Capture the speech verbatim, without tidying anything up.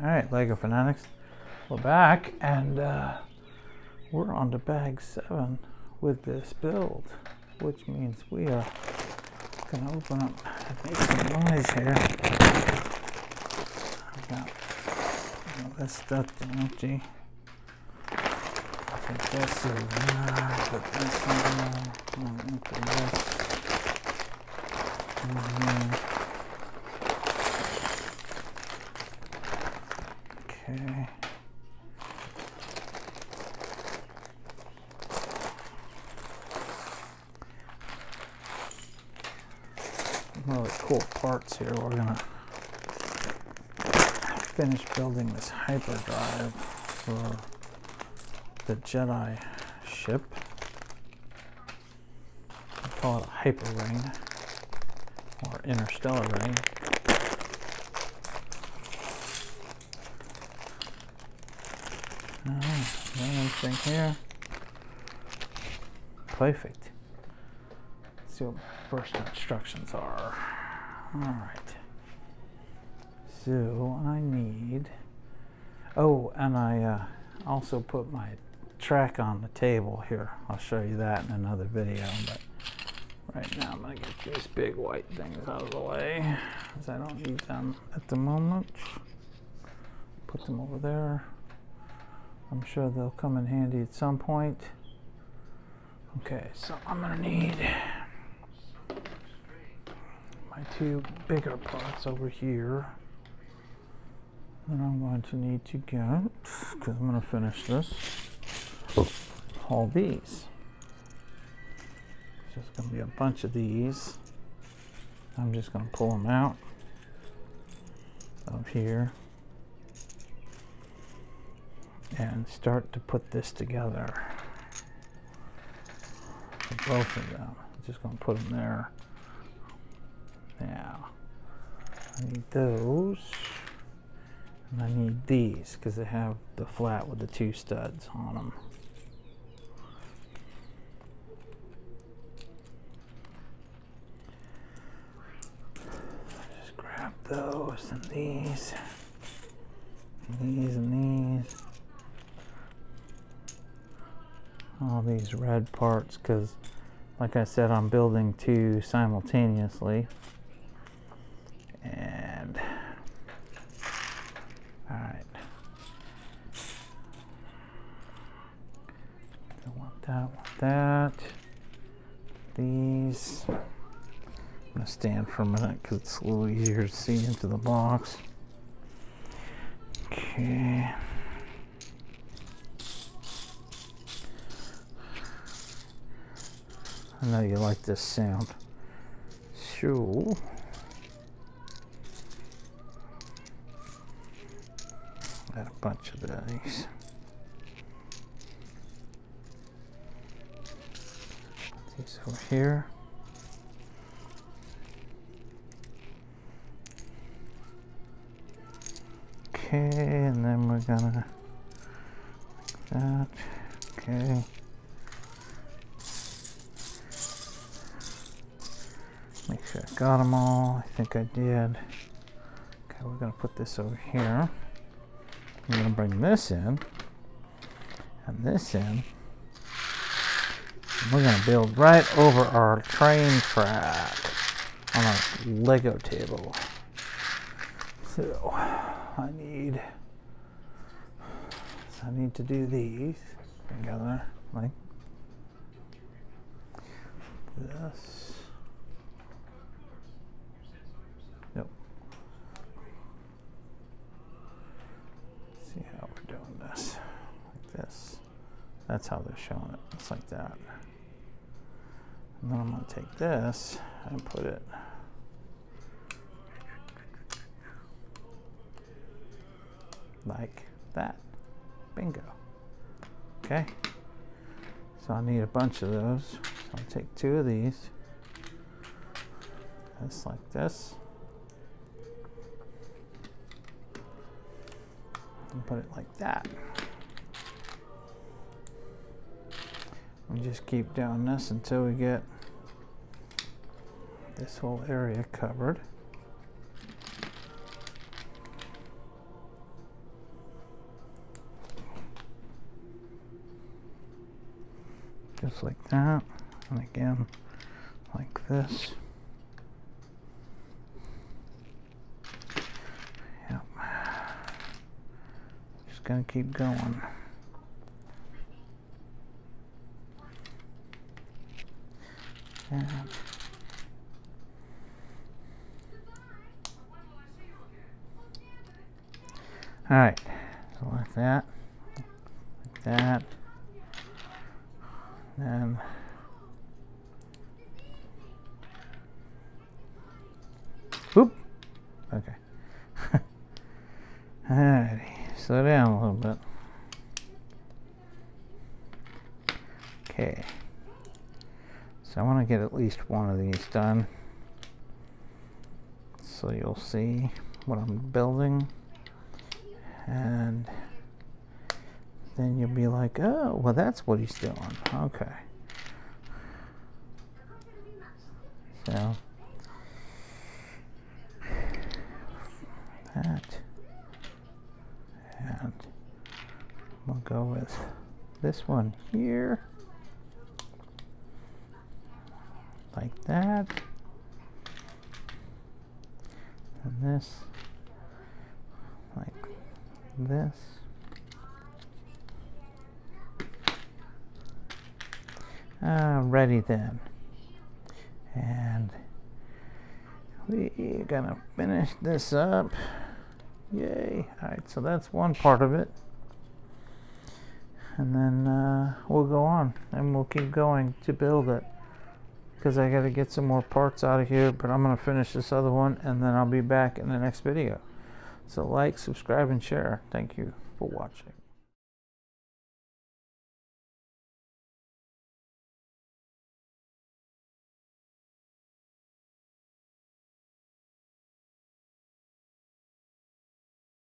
All right, LEGO fanatics, we're back, and uh, we're on to bag seven with this build, which means we are gonna open up and make some noise here. I've got all this stuff to empty. I think this is not, but this one, I'm gonna empty this. Mm-hmm. Okay. Some really cool parts here. We're gonna finish building this hyperdrive for the Jedi ship. We call it a Hyper Ring or Interstellar Ring. Thing here. Perfect. Let's see what my first instructions are. Alright. So I need. Oh, and I uh, also put my track on the table here. I'll show you that in another video, but right now I'm going to get these big white things out of the way because I don't need them at the moment. Put them over there. I'm sure they'll come in handy at some point. Okay, so I'm gonna need my two bigger parts over here. And I'm going to need to get, because I'm gonna finish this, all these. There's gonna be a bunch of these. I'm just gonna pull them out of here and start to put this together. For both of them. I'm just gonna put them there. Now, I need those, and I need these, because they have the flat with the two studs on them. Just grab those, and these, and these, and these. All these red parts, because like I said, I'm building two simultaneously. And all right, I want that, want that, these. I'm gonna stand for a minute because it's a little easier to see into the box. Okay. I know you like this sound. So got a bunch of these. These over here. Okay, and then we're gonna like that. Okay. Make sure I got them all. I think I did. Okay, we're gonna put this over here. I'm gonna bring this in and this in. And we're gonna build right over our train track on our Lego table. So I need, so I need to do these together like this. See how we're doing this, like this. That's how they're showing it, it's like that. And then I'm gonna take this and put it like that, bingo. Okay, so I need a bunch of those. So I'll take two of these, this like this. And put it like that. We just keep doing this until we get this whole area covered. just like that, and again like this. Yep. Just gonna keep going. And all right, so like that, like that, and whoop, okay. All righty, slow down a little bit. Okay, so I want to get at least one of these done, so you'll see what I'm building. And then you'll be like, oh, well, that's what he's doing. Okay. So that, and we'll go with this one here, like that, and this. This uh, ready then, and we're gonna finish this up. Yay! All right, so that's one part of it, and then uh, we'll go on and we'll keep going to build it, because I gotta get some more parts out of here. But I'm gonna finish this other one, and then I'll be back in the next video. So like, subscribe, and share. Thank you for watching.